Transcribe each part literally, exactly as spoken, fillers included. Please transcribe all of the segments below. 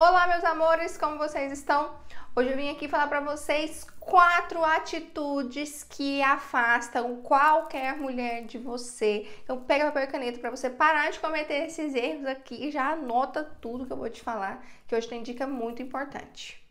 Olá meus amores, como vocês estão? Hoje eu vim aqui falar pra vocês quatro atitudes que afastam qualquer mulher de você. Então pega papel e caneta pra você parar de cometer esses erros aqui e já anota tudo que eu vou te falar, que hoje tem dica muito importante.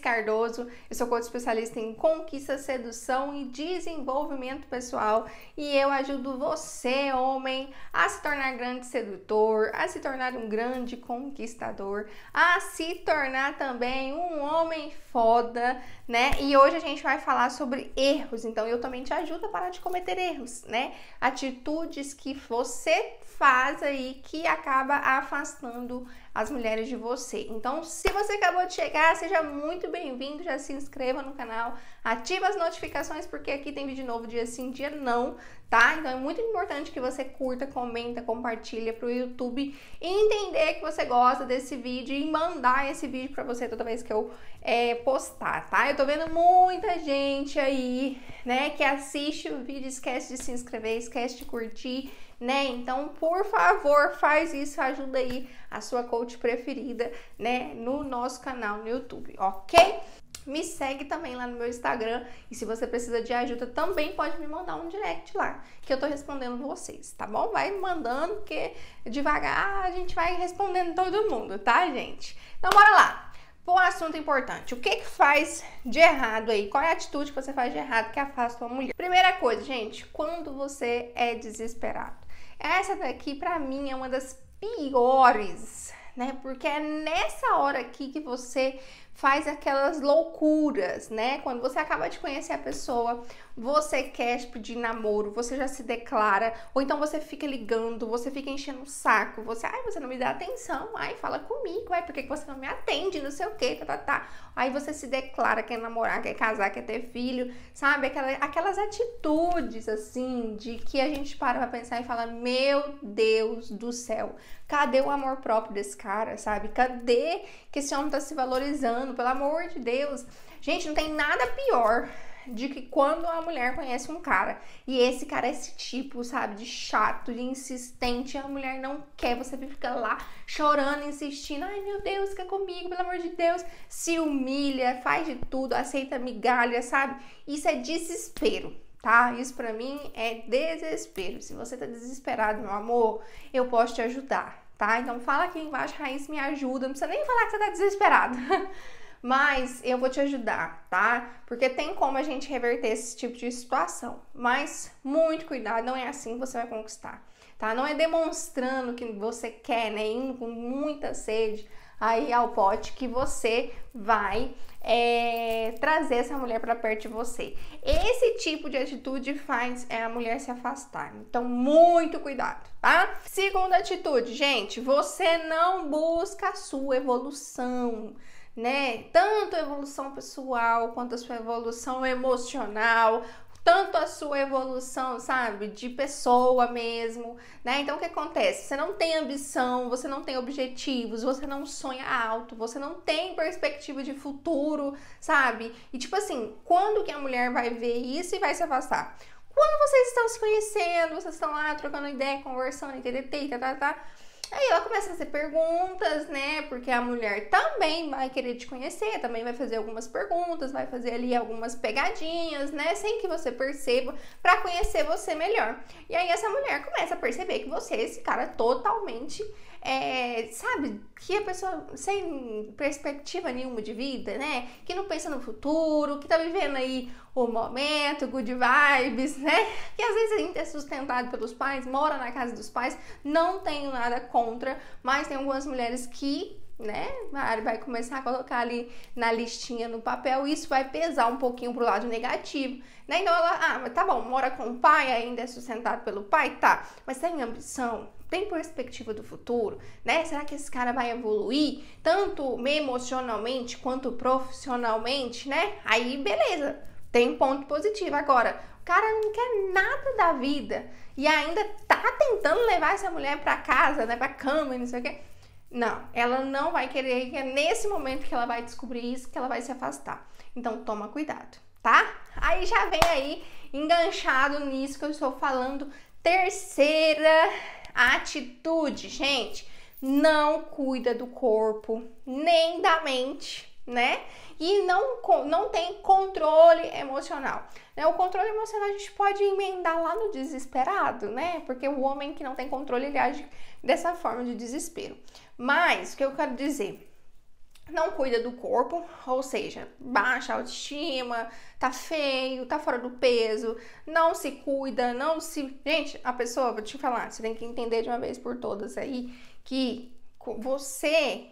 Cardoso, eu sou coach especialista em conquista, sedução e desenvolvimento pessoal e eu ajudo você, homem, a se tornar grande sedutor, a se tornar um grande conquistador, a se tornar também um homem foda, né? E hoje a gente vai falar sobre erros, então eu também te ajudo a parar de cometer erros, né? Atitudes que você faz aí que acaba afastando as mulheres de você. Então, se você acabou de chegar, seja muito bem-vindo, já se inscreva no canal, ativa as notificações, porque aqui tem vídeo novo dia sim, dia não, tá? Então é muito importante que você curta, comenta, compartilha pro YouTube entender que você gosta desse vídeo e mandar esse vídeo pra você toda vez que eu é, postar, tá? Eu tô vendo muita gente aí, né, que assiste o vídeo, esquece de se inscrever, esquece de curtir, né? Então, por favor, faz isso, ajuda aí a sua coach preferida, né, no nosso canal no YouTube, ok? Me segue também lá no meu Instagram e se você precisa de ajuda também pode me mandar um direct lá, que eu tô respondendo vocês, tá bom? Vai mandando, porque devagar a gente vai respondendo todo mundo, tá, gente? Então, bora lá! Pô, assunto importante. O que que faz de errado aí? Qual é a atitude que você faz de errado que afasta uma mulher? Primeira coisa, gente, quando você é desesperado. Essa daqui, pra mim, é uma das piores, né? Porque é nessa hora aqui que você faz aquelas loucuras, né? Quando você acaba de conhecer a pessoa, você quer pedir namoro, você já se declara, ou então você fica ligando, você fica enchendo o saco, você, ai, você não me dá atenção, ai, fala comigo, ai, por que você não me atende, não sei o que, tá, tá, tá. Aí você se declara, quer namorar, quer casar, quer ter filho, sabe? Aquelas, aquelas atitudes, assim, de que a gente para pra pensar e fala, meu Deus do céu, cadê o amor próprio desse cara, sabe? Cadê que esse homem tá se valorizando? Pelo amor de Deus, gente, não tem nada pior de que quando uma mulher conhece um cara e esse cara é esse tipo, sabe, de chato, de insistente, a mulher não quer, você fica lá chorando, insistindo, ai meu Deus, fica comigo, pelo amor de Deus, se humilha, faz de tudo, aceita migalha, sabe, isso é desespero. Tá? Isso pra mim é desespero. Se você tá desesperado, meu amor, eu posso te ajudar, tá? Então fala aqui embaixo, Raíssa, me ajuda. Não precisa nem falar que você tá desesperado. Mas eu vou te ajudar, tá? Porque tem como a gente reverter esse tipo de situação. Mas muito cuidado, não é assim que você vai conquistar, tá? Não é demonstrando que você quer, né? Indo com muita sede aí ao pote que você vai é, trazer essa mulher para perto de você. Esse tipo de atitude faz a mulher se afastar. Então, muito cuidado, tá? Segunda atitude, gente, você não busca a sua evolução, né? Tanto a evolução pessoal quanto a sua evolução emocional, tanto a sua evolução, sabe, de pessoa mesmo, né? Então o que acontece? Você não tem ambição, você não tem objetivos, você não sonha alto, você não tem perspectiva de futuro, sabe? E tipo assim, quando que a mulher vai ver isso e vai se afastar? Quando vocês estão se conhecendo, vocês estão lá trocando ideia, conversando, etc, tá, tá. Aí ela começa a fazer perguntas, né? Porque a mulher também vai querer te conhecer, também vai fazer algumas perguntas, vai fazer ali algumas pegadinhas, né? Sem que você perceba, pra conhecer você melhor. E aí essa mulher começa a perceber que você é esse cara totalmente, é, sabe? Que a pessoa sem perspectiva nenhuma de vida, né? Que não pensa no futuro, que tá vivendo aí o momento, good vibes, né? Que às vezes a gente é sustentado pelos pais, mora na casa dos pais, não tenho nada contra. Contra, mas tem algumas mulheres que, né, vai começar a colocar ali na listinha no papel, isso vai pesar um pouquinho pro lado negativo, né? Então ela, ah, mas tá bom, mora com o pai, ainda é sustentado pelo pai, tá, mas tem ambição, tem perspectiva do futuro, né? Será que esse cara vai evoluir tanto emocionalmente quanto profissionalmente, né? Aí beleza, tem ponto positivo. Agora, o cara não quer nada da vida e ainda tá tentando levar essa mulher pra casa, né, pra cama e não sei o quê. Não, ela não vai querer, que é nesse momento que ela vai descobrir isso, que ela vai se afastar. Então toma cuidado, tá? Aí já vem aí, enganchado nisso que eu estou falando, terceira atitude, gente. Não cuida do corpo, nem da mente, né? E não, não tem controle emocional. Né? O controle emocional a gente pode emendar lá no desesperado, né? Porque o homem que não tem controle, ele age dessa forma de desespero. Mas, o que eu quero dizer? Não cuida do corpo, ou seja, baixa autoestima, tá feio, tá fora do peso, não se cuida, não se... Gente, a pessoa, vou te falar, você tem que entender de uma vez por todas aí que você...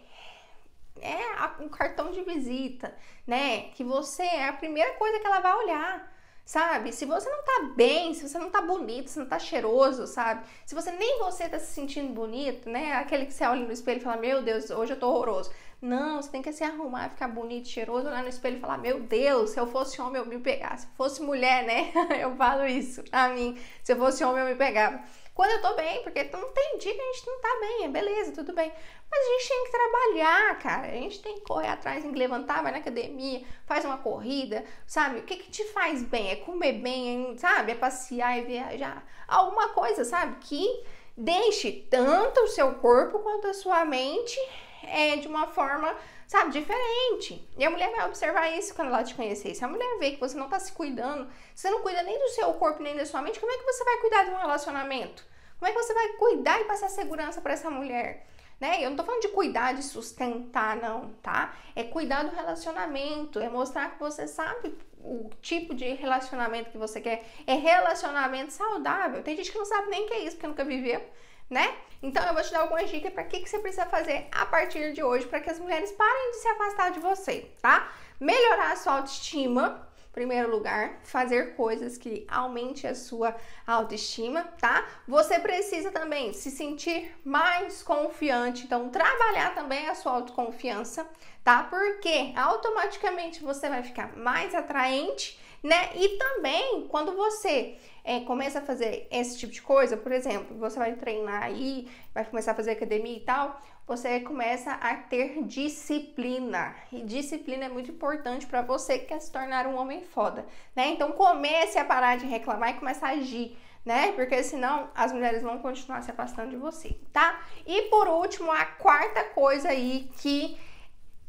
é um cartão de visita, né? Que você é a primeira coisa que ela vai olhar, sabe? Se você não tá bem, se você não tá bonito, se não tá cheiroso, sabe? Se você nem você tá se sentindo bonito, né? Aquele que você olha no espelho e fala, meu Deus, hoje eu tô horroroso. Não, você tem que se arrumar, ficar bonito, cheiroso, olhar no espelho e falar, meu Deus, se eu fosse homem eu me pegava. Se eu fosse mulher, né? Eu falo isso a mim. Se eu fosse homem eu me pegava. Quando eu tô bem, porque não tem dia que a gente não tá bem, é beleza, tudo bem. Mas a gente tem que trabalhar, cara. A gente tem que correr atrás, tem que levantar, vai na academia, faz uma corrida, sabe? O que que te faz bem? É comer bem, sabe? É passear e viajar. Alguma coisa, sabe? Que deixe tanto o seu corpo quanto a sua mente é, de uma forma, sabe, diferente. E a mulher vai observar isso quando ela te conhecer. Se a mulher vê que você não tá se cuidando, você não cuida nem do seu corpo nem da sua mente, como é que você vai cuidar de um relacionamento? Como é que você vai cuidar e passar segurança pra essa mulher? Né? Eu não tô falando de cuidar, de sustentar, não, tá? É cuidar do relacionamento, é mostrar que você sabe o tipo de relacionamento que você quer. É relacionamento saudável. Tem gente que não sabe nem o que é isso, porque nunca viveu, né? Então eu vou te dar algumas dicas para que que você precisa fazer a partir de hoje para que as mulheres parem de se afastar de você, tá? Melhorar a sua autoestima, em primeiro lugar, fazer coisas que aumente a sua autoestima, tá? Você precisa também se sentir mais confiante, então trabalhar também a sua autoconfiança, tá? Porque automaticamente você vai ficar mais atraente, né? E também quando você é, começa a fazer esse tipo de coisa, por exemplo, você vai treinar aí, vai começar a fazer academia e tal, você começa a ter disciplina. E disciplina é muito importante para você que quer se tornar um homem foda, né? Então comece a parar de reclamar e começa a agir, né? Porque senão as mulheres vão continuar se afastando de você, tá? E por último, a quarta coisa aí que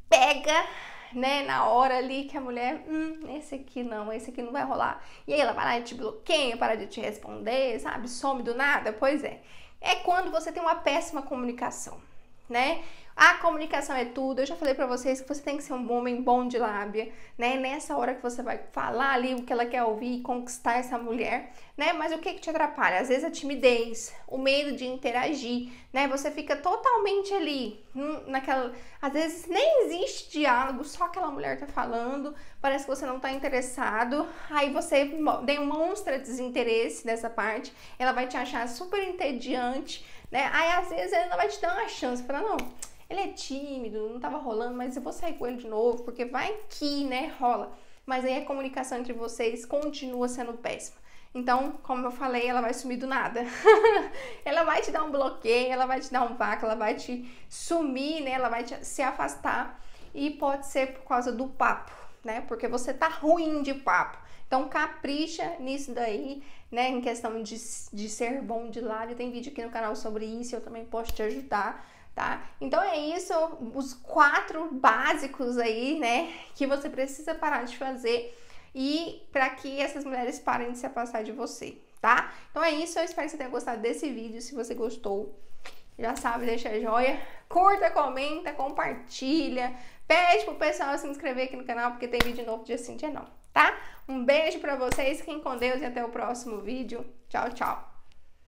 pega, né, na hora ali que a mulher, hum, esse aqui não, esse aqui não vai rolar. E aí ela para de te bloqueia, para de te responder, sabe? Some do nada. Pois é. É quando você tem uma péssima comunicação, né? A comunicação é tudo. Eu já falei pra vocês que você tem que ser um homem bom de lábia, né? Nessa hora que você vai falar ali o que ela quer ouvir e conquistar essa mulher, né? Mas o que que te atrapalha? Às vezes a timidez, o medo de interagir, né? Você fica totalmente ali, hum, naquela... Às vezes nem existe diálogo, só aquela mulher tá falando, parece que você não tá interessado, aí você demonstra desinteresse nessa parte, ela vai te achar super entediante, né? Aí às vezes ela vai te dar uma chance, fala, não... Ele é tímido, não tava rolando, mas eu vou sair com ele de novo, porque vai que, né, rola. Mas aí a comunicação entre vocês continua sendo péssima. Então, como eu falei, ela vai sumir do nada. Ela vai te dar um bloqueio, ela vai te dar um vácuo, ela vai te sumir, né, ela vai te, se afastar. E pode ser por causa do papo, né, porque você tá ruim de papo. Então, capricha nisso daí, né, em questão de, de ser bom de lado. Tem vídeo aqui no canal sobre isso, eu também posso te ajudar. Tá? Então é isso, os quatro básicos aí, né, que você precisa parar de fazer e para que essas mulheres parem de se afastar de você, tá? Então é isso, eu espero que você tenha gostado desse vídeo. Se você gostou, já sabe, deixa a joia, curta, comenta, compartilha, pede pro pessoal se inscrever aqui no canal, porque tem vídeo novo dia sim, dia não, tá? Um beijo pra vocês, fiquem com Deus e até o próximo vídeo. Tchau, tchau!